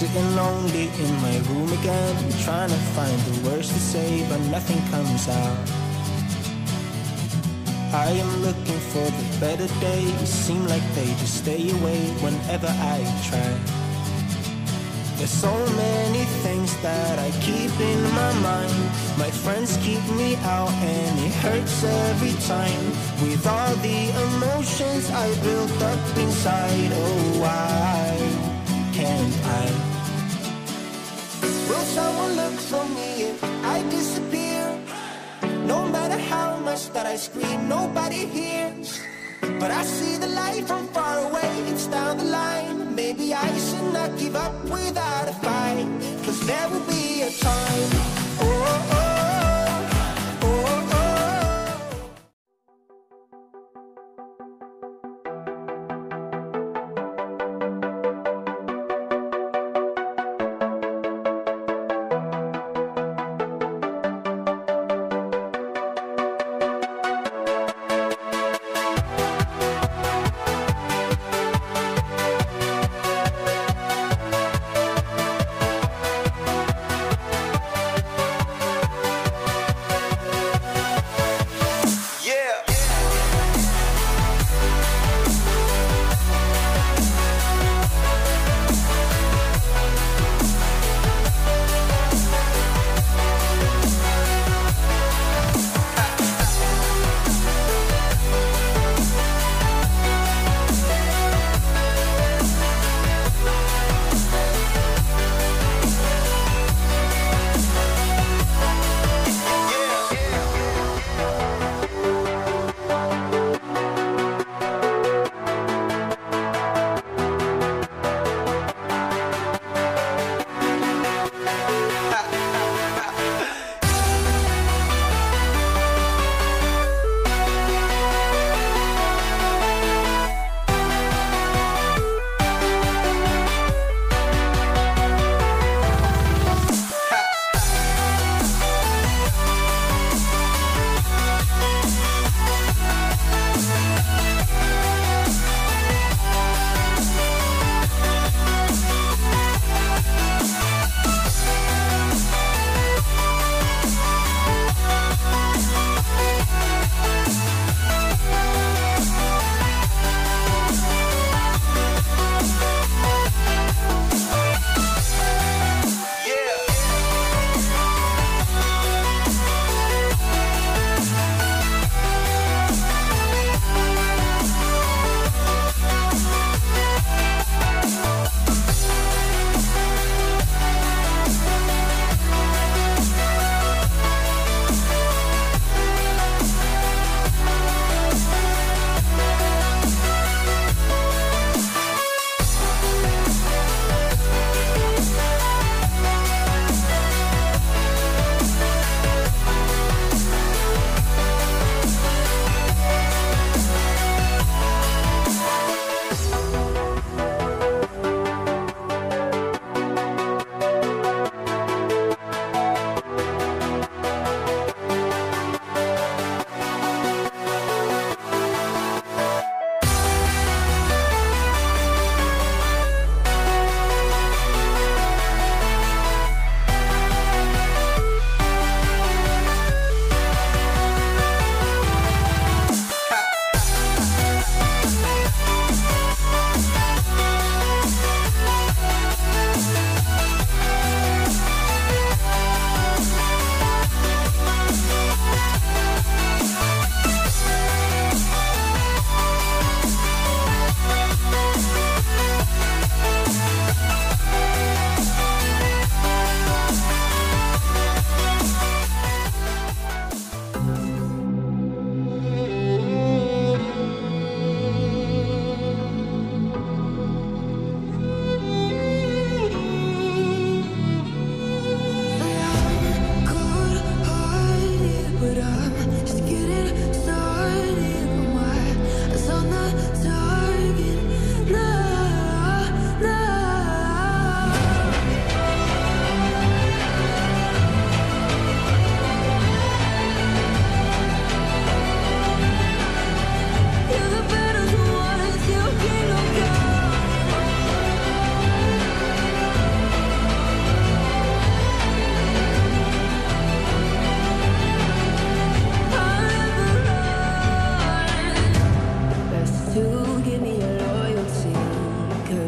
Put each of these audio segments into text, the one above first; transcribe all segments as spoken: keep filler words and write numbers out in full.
Sitting lonely in my room again, trying to find the words to say, but nothing comes out. I am looking for the better days, seem like they just stay away whenever I try. There's so many things that I keep in my mind. My friends keep me out and it hurts every time. With all the emotions I built up inside, oh why can't I? Will someone look for me if I disappear? No matter how much that I scream, nobody hears. But I see the light from far away, it's down the line. Maybe I should not give up without a fight, 'cause there will be a time. Oh, oh, oh, oh,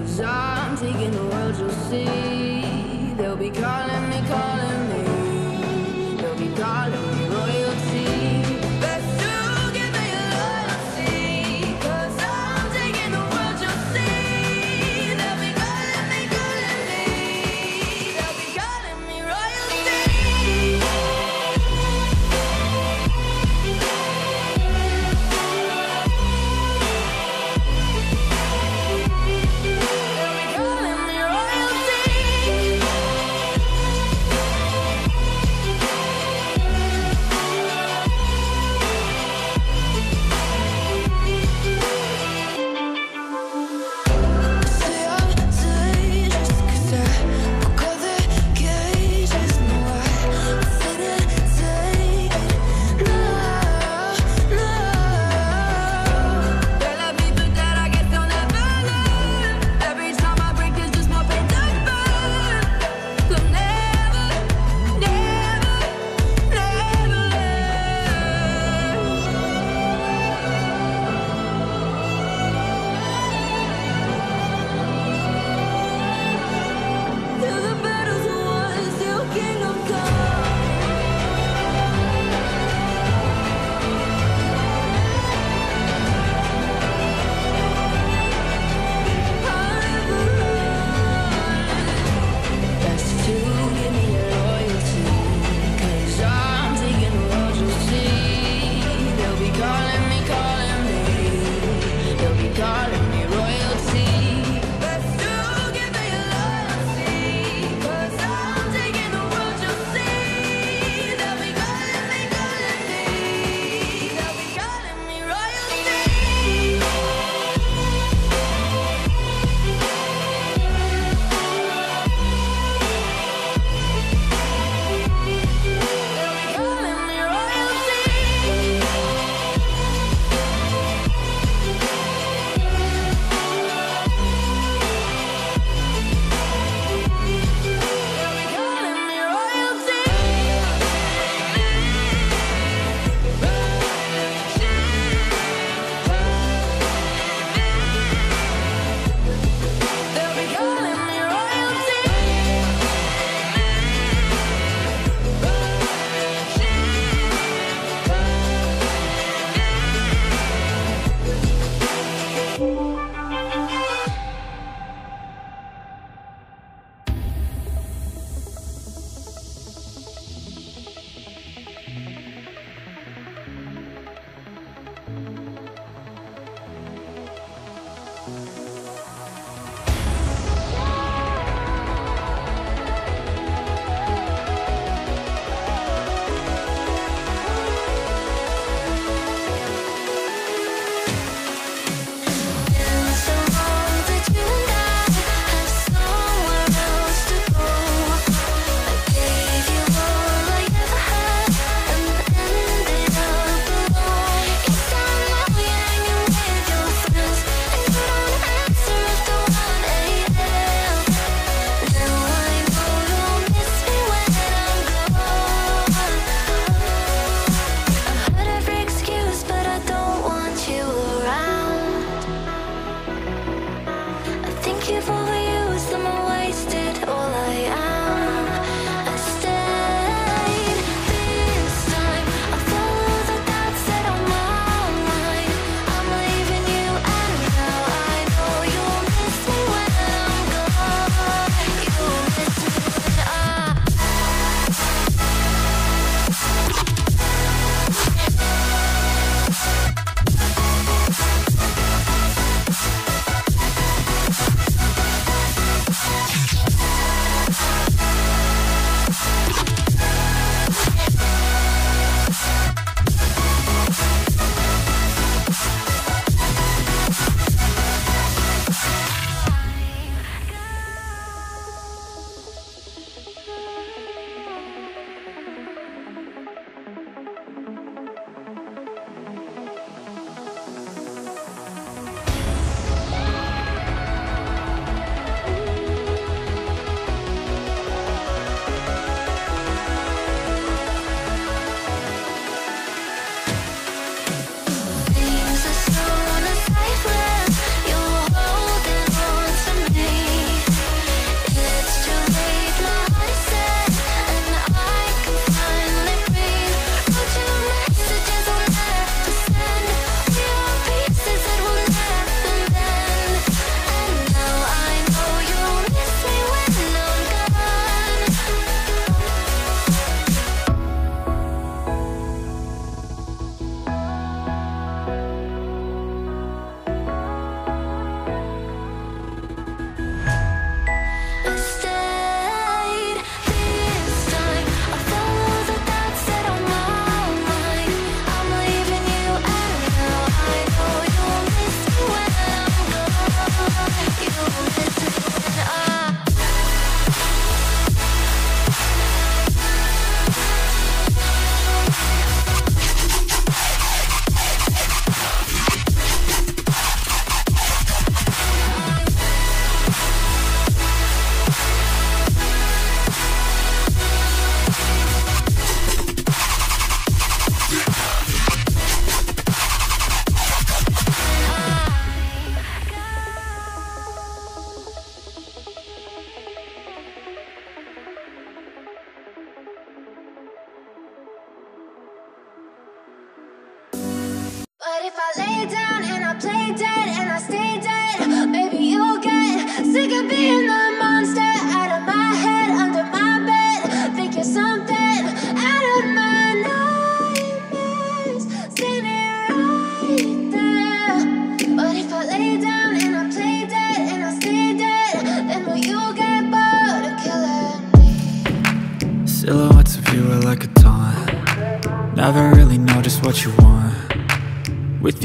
Cause I'm taking the world, you'll see. They'll be calling me, calling me. They'll be calling me royalty. Best to give me loyalty. Cause I'm taking the world, you'll see. They'll be calling me, calling me. They'll be calling me royalty. lay down and I play dead and I stay dead. Maybe you'll get sick of being the monster out of my head, under my bed. Think you're something out of my nightmares, sitting right there. But if I lay down and I play dead and I stay dead, then will you get bored of killing me? Silhouettes of you are like a taunt. Never really know just what you want. With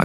I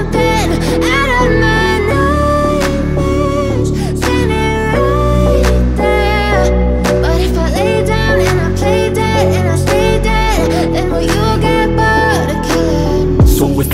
out of my nightmares, standing right there. But if I lay down and I play dead and I stay, then will you get bored of killing me? So if